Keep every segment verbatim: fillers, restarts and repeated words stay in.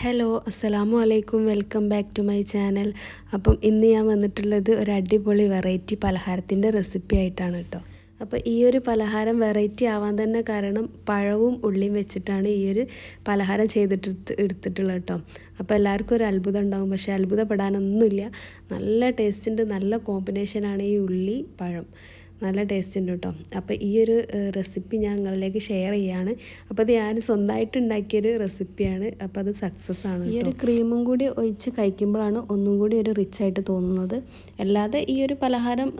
Hello അസ്സലാമു അലൈക്കും welcome back to my channel. അപ്പം ഇന്ന് ഞാൻ വന്നിട്ടുള്ളത് ഒരു അടിപൊളി വെറൈറ്റി പലഹാരത്തിൻ്റെ റെസിപ്പി ആയിട്ടാണ് കേട്ടോ. അപ്പോൾ ഈ ഒരു പലഹാരം വെറൈറ്റി ആവാൻ തന്നെ കാരണം പഴവും ഉള്ളിയും വെച്ചിട്ടാണ് ഈ ഒരു പലഹാരം ചെയ്തിട്ട് എടുത്തിട്ടുള്ളത് കേട്ടോ. അപ്പോൾ എല്ലാവർക്കും ഒരു അത്ഭുതം ഉണ്ടാകും, പക്ഷേ അത്ഭുതപ്പെടാനൊന്നുമില്ല. നല്ല ടേസ്റ്റുണ്ട്, നല്ല കോമ്പിനേഷനാണ് ഈ ഉള്ളി പഴം, നല്ല ടേസ്റ്റ് ഉണ്ട് കേട്ടോ. അപ്പോൾ ഈ ഒരു റെസിപ്പി ഞാൻ നിങ്ങളിലേക്ക് ഷെയർ ചെയ്യാണ്. അപ്പോൾ അത് ഞാൻ സ്വന്തമായിട്ട് ഉണ്ടാക്കിയൊരു റെസിപ്പിയാണ്, അപ്പോൾ അത് സക്സസ് ആണ്. ഈ ഒരു ക്രീമും കൂടി ഒഴിച്ച് കഴിക്കുമ്പോഴാണ് ഒന്നും കൂടി ഒരു റിച്ച് ആയിട്ട് തോന്നുന്നത്. അല്ലാതെ ഈ ഒരു പലഹാരം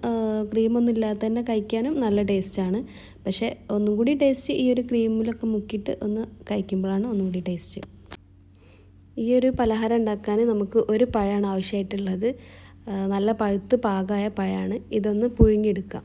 ക്രീമൊന്നും ഇല്ലാതെ തന്നെ കഴിക്കാനും നല്ല ടേസ്റ്റാണ്, പക്ഷേ ഒന്നും കൂടി ടേസ്റ്റ് ഈ ഒരു ക്രീമിലൊക്കെ മുക്കിയിട്ട് ഒന്ന് കഴിക്കുമ്പോഴാണ് ഒന്നും കൂടി ടേസ്റ്റ്. ഈ ഒരു പലഹാരം ഉണ്ടാക്കാൻ നമുക്ക് ഒരു പഴമാണ് ആവശ്യമായിട്ടുള്ളത്. നല്ല പഴുത്ത് പാകമായ പഴമാണ്, ഇതൊന്ന് പുഴുങ്ങിയെടുക്കാം.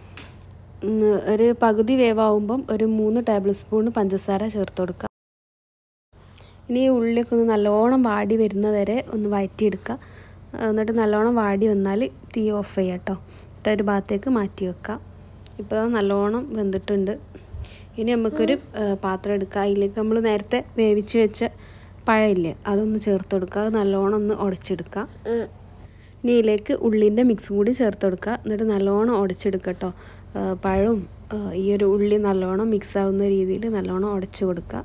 ഒരു പകുതി വേവാകുമ്പം ഒരു മൂന്ന് ടേബിൾ സ്പൂൺ പഞ്ചസാര ചേർത്ത് കൊടുക്കുക. ഇനി ഉള്ളിലേക്ക് ഒന്ന് നല്ലോണം വാടി വരുന്നവരെ ഒന്ന് വഴറ്റിയെടുക്കുക. എന്നിട്ട് നല്ലോണം വാടി വന്നാൽ തീ ഓഫ് ചെയ്യുക കേട്ടോ. എന്നിട്ട് ഒരു ഭാഗത്തേക്ക് മാറ്റി വെക്കുക. ഇപ്പോൾ അത് നല്ലോണം വെന്തിട്ടുണ്ട്. ഇനി നമുക്കൊരു പാത്രം എടുക്കുക, അതിലേക്ക് നമ്മൾ നേരത്തെ വേവിച്ച് വെച്ച പഴമില്ലേ അതൊന്ന് ചേർത്ത് കൊടുക്കുക. നല്ലോണം ഒന്ന് ഉടച്ചെടുക്കുക. ഇനി ഇതിലേക്ക് ഉള്ളിൻ്റെ മിക്സും കൂടി ചേർത്ത് കൊടുക്കുക. എന്നിട്ട് നല്ലോണം ഉടച്ചെടുക്കുക കേട്ടോ. പഴവും ഈ ഒരു ഉള്ളി നല്ലോണം മിക്സ് ആവുന്ന രീതിയിൽ നല്ലോണം ഉടച്ചു കൊടുക്കുക.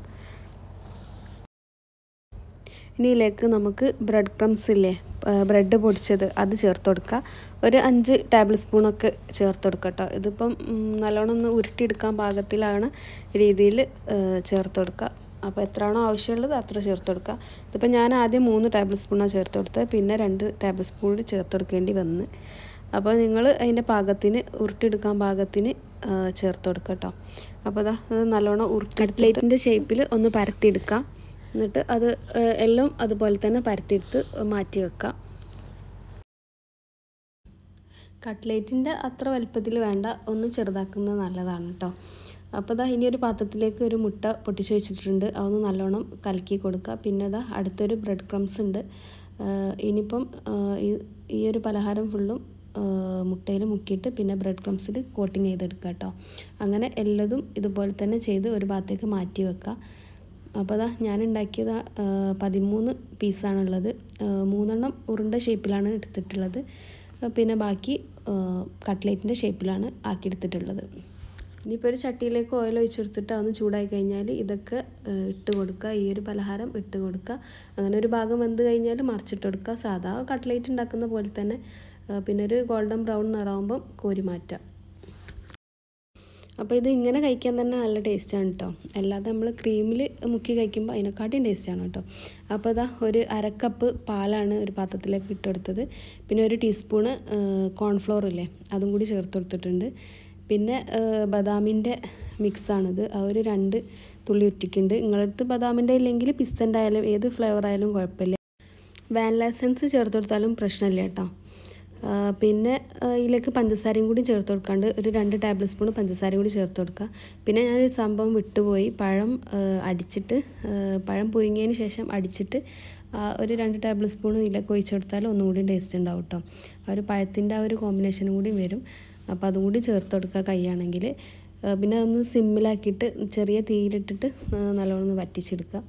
ഇനി ഇതിലേക്ക് നമുക്ക് ബ്രെഡ് ക്രംസ് ഇല്ലേ, ബ്രെഡ് പൊടിച്ചത് അത് ചേർത്ത് കൊടുക്കുക. ഒരു അഞ്ച് ടേബിൾ സ്പൂണൊക്കെ ചേർത്ത് കൊടുക്കുക കേട്ടോ. ഇതിപ്പം നല്ലോണം ഒന്ന് ഉരുട്ടിയെടുക്കാൻ പാകത്തിലാണ് രീതിയിൽ ചേർത്ത് കൊടുക്കുക. അപ്പോൾ എത്രയാണോ ആവശ്യമുള്ളത് അത്ര ചേർത്ത് കൊടുക്കുക. ഇതിപ്പോൾ ഞാൻ ആദ്യം മൂന്ന് ടേബിൾ സ്പൂണാണ് ചേർത്ത് കൊടുത്തത്, പിന്നെ രണ്ട് ടേബിൾ സ്പൂൺ ചേർത്ത് കൊടുക്കേണ്ടി വന്ന്. അപ്പോൾ നിങ്ങൾ അതിൻ്റെ പാകത്തിന് ഉരുട്ടിയെടുക്കാൻ പാകത്തിന് ചേർത്ത് കൊടുക്കുക കേട്ടോ. അപ്പോൾ അതാ അത് നല്ലോണം ഉരുട്ടി കട്ട്ലേറ്റിൻ്റെ ഷേപ്പിൽ ഒന്ന് പരത്തിയെടുക്കുക. എന്നിട്ട് അത് എല്ലാം അതുപോലെ തന്നെ പരത്തിയെടുത്ത് മാറ്റി വെക്കുക. കട്ട്ലേറ്റിൻ്റെ അത്ര വലുപ്പത്തിൽ വേണ്ട, ഒന്ന് ചെറുതാക്കുന്നത് നല്ലതാണ് കേട്ടോ. അപ്പോൾ ഇതാ ഇനി ഒരു പാത്രത്തിലേക്ക് ഒരു മുട്ട പൊട്ടിച്ച് വെച്ചിട്ടുണ്ട്, അതൊന്ന് നല്ലോണം കലക്കി കൊടുക്കുക. പിന്നെ ഇതാ അടുത്തൊരു ബ്രെഡ് ക്രംസ് ഉണ്ട്. ഇനിയിപ്പം ഈ ഒരു പലഹാരം ഫുള്ളും മുട്ടയിൽ മുക്കിയിട്ട് പിന്നെ ബ്രെഡ് ക്രംസിൽ കോട്ടിങ് ചെയ്തെടുക്കുക കേട്ടോ. അങ്ങനെ എല്ലതും ഇതുപോലെ തന്നെ ചെയ്ത് ഒരു ഭാഗത്തേക്ക് മാറ്റി വെക്കുക. അപ്പോൾ ഇതാ ഞാൻ ഉണ്ടാക്കിയത് പതിമൂന്ന് പീസാണുള്ളത്. മൂന്നെണ്ണം ഉരുണ്ട ഷേപ്പിലാണ് എടുത്തിട്ടുള്ളത്, പിന്നെ ബാക്കി കട്ട്ലേറ്റിൻ്റെ ഷേപ്പിലാണ് ആക്കിയെടുത്തിട്ടുള്ളത്. ഇനിയിപ്പോൾ ഒരു ചട്ടിയിലേക്ക് ഓയിൽ ഒഴിച്ചെടുത്തിട്ട് അതൊന്ന് ചൂടായി കഴിഞ്ഞാൽ ഇതൊക്കെ ഇട്ട് കൊടുക്കുക, ഈ ഒരു പലഹാരം ഇട്ട് കൊടുക്കുക. അങ്ങനെ ഒരു ഭാഗം വെന്ത് കഴിഞ്ഞാൽ മറിച്ചിട്ട് കൊടുക്കുക, സാധാ കട്ട്ലേറ്റ് ഉണ്ടാക്കുന്ന പോലെ തന്നെ. പിന്നെ ഒരു ഗോൾഡൻ ബ്രൗൺ നിറാവുമ്പം കോരി മാറ്റാം. അപ്പോൾ ഇത് ഇങ്ങനെ കഴിക്കാൻ തന്നെ നല്ല ടേസ്റ്റാണ് കേട്ടോ. അല്ലാതെ നമ്മൾ ക്രീമിൽ മുക്കി കഴിക്കുമ്പോൾ അതിനെക്കാട്ടിയും ടേസ്റ്റാണ് കേട്ടോ. അപ്പോൾ ഇതാ ഒരു അരക്കപ്പ് പാലാണ് ഒരു പാത്രത്തിലേക്ക് ഇട്ട് കൊടുത്തത്. പിന്നെ ഒരു ടീസ്പൂണ് കോൺഫ്ലോർ ഇല്ലേ അതും കൂടി ചേർത്ത് കൊടുത്തിട്ടുണ്ട്. പിന്നെ ബദാമിൻ്റെ മിക്സാണിത്, ആ ഒരു രണ്ട് തുള്ളി ഉറ്റിക്കുണ്ട്. നിങ്ങളടുത്ത് ബദാമിൻ്റെ ഇല്ലെങ്കിൽ പിസ്തൻ്റെ ആയാലും ഏത് ഫ്ലേവർ ആയാലും കുഴപ്പമില്ല. വാനില എസൻസ് ചേർത്ത് കൊടുത്താലും പ്രശ്നമില്ല കേട്ടോ. പിന്നെ ഇതിലേക്ക് പഞ്ചസാരയും കൂടി ചേർത്ത് കൊടുക്കാണ്ട് ഒരു രണ്ട് ടേബിൾ സ്പൂൺ പഞ്ചസാരയും കൂടി ചേർത്ത് കൊടുക്കുക. പിന്നെ ഞാനൊരു സംഭവം വിട്ടുപോയി, പഴം അടിച്ചിട്ട് പഴം പുഴുങ്ങിയതിന് ശേഷം അടിച്ചിട്ട് ഒരു രണ്ട് ടേബിൾ സ്പൂൺ ഇതിലേക്ക് ഒഴിച്ചു കൊടുത്താൽ ഒന്നുകൂടി ടേസ്റ്റ് ഉണ്ടാവും കേട്ടോ. ആ ഒരു പഴത്തിൻ്റെ ആ ഒരു കോമ്പിനേഷനും കൂടി വരും. അപ്പോൾ അതും കൂടി ചേർത്ത് കൊടുക്കുക കൈയാണെങ്കിൽ. പിന്നെ ഒന്ന് സിമ്മിലാക്കിയിട്ട് ചെറിയ തീയിലിട്ടിട്ട് നല്ലോണം ഒന്ന് വറ്റിച്ചെടുക്കുക.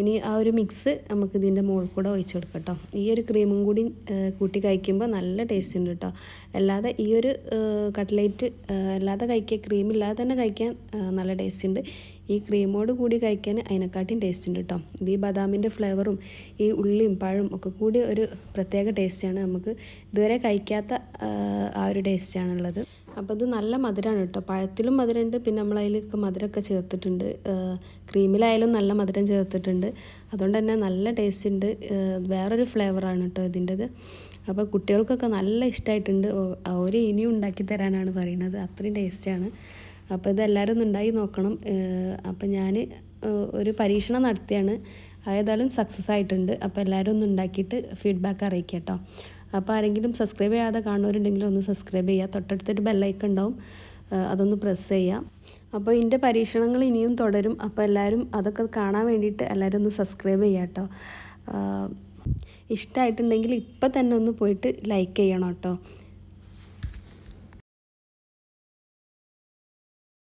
ഇനി ആ ഒരു മിക്സ് നമുക്ക് ഇതിൻ്റെ മുകളിൽ കൂടെ ഒഴിച്ചു കൊടുക്കാം കേട്ടോ. ഈ ഒരു ക്രീമും കൂടി കൂട്ടി കഴിക്കുമ്പോൾ നല്ല ടേസ്റ്റ് ഉണ്ട് കേട്ടോ. അല്ലാതെ ഈ ഒരു കട്ട്ലേറ്റ് അല്ലാതെ കഴിക്കുക, ക്രീമില്ലാതെ തന്നെ കഴിക്കാൻ നല്ല ടേസ്റ്റ് ഉണ്ട്. ഈ ക്രീമോട് കൂടി കഴിക്കാൻ അതിനെക്കാട്ടിയും ടേസ്റ്റ് ഉണ്ട് കേട്ടോ. ഇത് ഈ ബദാമിൻ്റെ ഫ്ലേവറും ഈ ഉള്ളിയും പഴവും ഒക്കെ കൂടി ഒരു പ്രത്യേക ടേസ്റ്റാണ്, നമുക്ക് ഇതുവരെ കഴിക്കാത്ത ആ ഒരു ടേസ്റ്റാണുള്ളത്. അപ്പോൾ ഇത് നല്ല മധുരമാണ് കേട്ടോ. പഴത്തിലും മധുരമുണ്ട്, പിന്നെ നമ്മൾ അതിലൊക്കെ മധുരമൊക്കെ ചേർത്തിട്ടുണ്ട്. ക്രീമിലായാലും നല്ല മധുരം ചേർത്തിട്ടുണ്ട്, അതുകൊണ്ട് തന്നെ നല്ല ടേസ്റ്റ് ഉണ്ട്. വേറൊരു ഫ്ലേവറാണ് കേട്ടോ ഇതിൻ്റെത്. അപ്പോൾ കുട്ടികൾക്കൊക്കെ നല്ല ഇഷ്ടമായിട്ടുണ്ട്. അവർ ഇനിയും ഉണ്ടാക്കി തരാനാണ് പറയുന്നത്, അത്രയും ടേസ്റ്റാണ്. അപ്പോൾ ഇതെല്ലാവരും ഒന്ന് ഉണ്ടാക്കി നോക്കണം. അപ്പോൾ ഞാൻ ഒരു പരീക്ഷണം നടത്തിയാണ്, ഏതായാലും സക്സസ് ആയിട്ടുണ്ട്. അപ്പോൾ എല്ലാവരും ഒന്ന് ഉണ്ടാക്കിയിട്ട് ഫീഡ്ബാക്ക് അറിയിക്കുക കേട്ടോ. അപ്പോൾ ആരെങ്കിലും സബ്സ്ക്രൈബ് ചെയ്യാതെ കാണുന്നവരുണ്ടെങ്കിൽ ഒന്ന് സബ്സ്ക്രൈബ് ചെയ്യുക. തൊട്ടടുത്തൊരു ബെല്ലൈക്കൺ ഉണ്ടാവും, അതൊന്ന് പ്രസ് ചെയ്യാം. അപ്പോൾ ഇതിൻ്റെ പരീക്ഷണങ്ങൾ ഇനിയും തുടരും. അപ്പോൾ എല്ലാവരും അതൊക്കെ കാണാൻ വേണ്ടിയിട്ട് എല്ലാവരും ഒന്ന് സബ്സ്ക്രൈബ് ചെയ്യുക കേട്ടോ. ഇഷ്ടമായിട്ടുണ്ടെങ്കിൽ ഇപ്പം തന്നെ ഒന്ന് പോയിട്ട് ലൈക്ക് ചെയ്യണം കേട്ടോ.